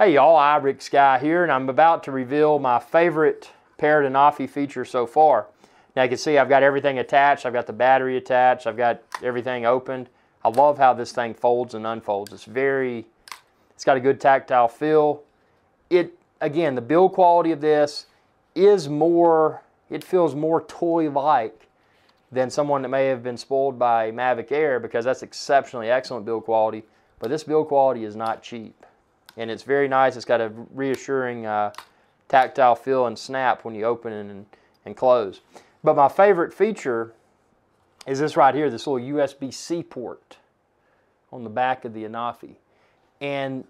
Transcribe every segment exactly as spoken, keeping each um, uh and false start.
Hey y'all, iRig Sky here, and I'm about to reveal my favorite Parrot Anafi feature so far. Now you can see I've got everything attached. I've got the battery attached. I've got everything opened. I love how this thing folds and unfolds. It's very, it's got a good tactile feel. It, again, the build quality of this is more, it feels more toy-like than someone that may have been spoiled by Mavic Air, because that's exceptionally excellent build quality, but this build quality is not cheap. And it's very nice. It's got a reassuring uh, tactile feel and snap when you open it and, and close. But my favorite feature is this right here, this little U S B C port on the back of the Anafi. And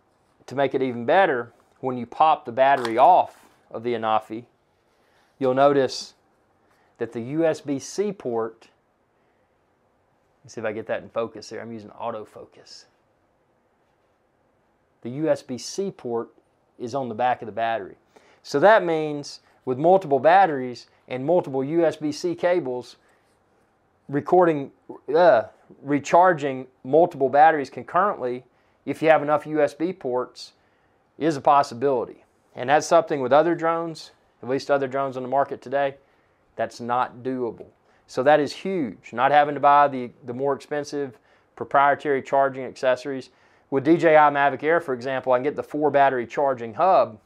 to make it even better, when you pop the battery off of the Anafi, you'll notice that the U S B C port, let's see if I get that in focus there, I'm using autofocus. The U S B C port is on the back of the battery. So that means with multiple batteries and multiple U S B C cables, recording, uh, recharging multiple batteries concurrently, if you have enough U S B ports, is a possibility. And that's something with other drones, at least other drones on the market today, that's not doable. So that is huge. Not having to buy the, the more expensive proprietary charging accessories. With D J I Mavic Air, for example, I can get the four battery charging hub,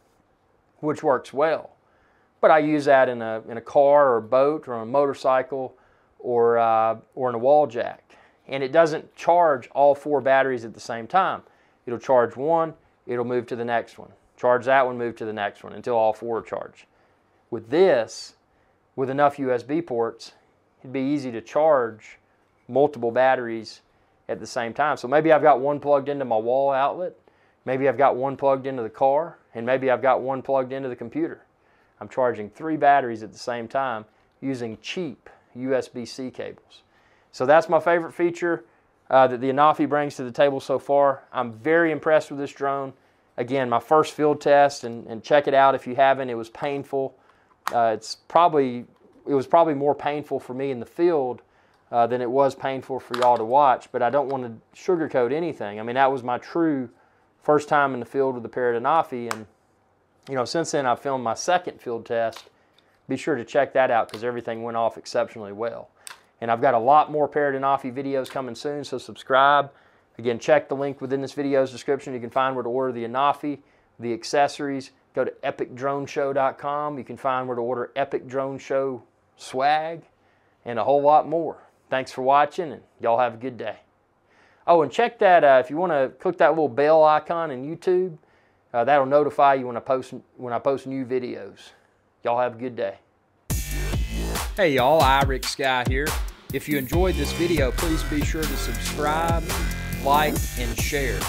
which works well. But I use that in a, in a car or a boat or on a motorcycle or, uh, or in a wall jack. And it doesn't charge all four batteries at the same time. It'll charge one, it'll move to the next one. Charge that one, move to the next one until all four are charged. With this, with enough U S B ports, it'd be easy to charge multiple batteries at the same time. So maybe I've got one plugged into my wall outlet, maybe I've got one plugged into the car, and maybe I've got one plugged into the computer. I'm charging three batteries at the same time using cheap U S B C cables. So that's my favorite feature uh, that the Anafi brings to the table so far. I'm very impressed with this drone. Again, my first field test, and, and check it out if you haven't. It was painful. Uh, it's probably, it was probably more painful for me in the field Uh, than it was painful for y'all to watch, but I don't want to sugarcoat anything. I mean, that was my true first time in the field with the Parrot Anafi, and you know, since then I've filmed my second field test. Be sure to check that out because everything went off exceptionally well. And I've got a lot more Parrot Anafi videos coming soon, so subscribe. Again, check the link within this video's description. You can find where to order the Anafi, the accessories. Go to epic drone show dot com. You can find where to order Epic Drone Show swag and a whole lot more. Thanks for watching, and y'all have a good day. Oh, and check that, uh, if you want to click that little bell icon in YouTube, uh, that'll notify you when I post, when I post new videos. Y'all have a good day. Hey y'all, iRig Sky here. If you enjoyed this video, please be sure to subscribe, like, and share.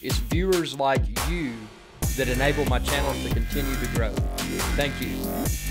It's viewers like you that enable my channel to continue to grow. Thank you.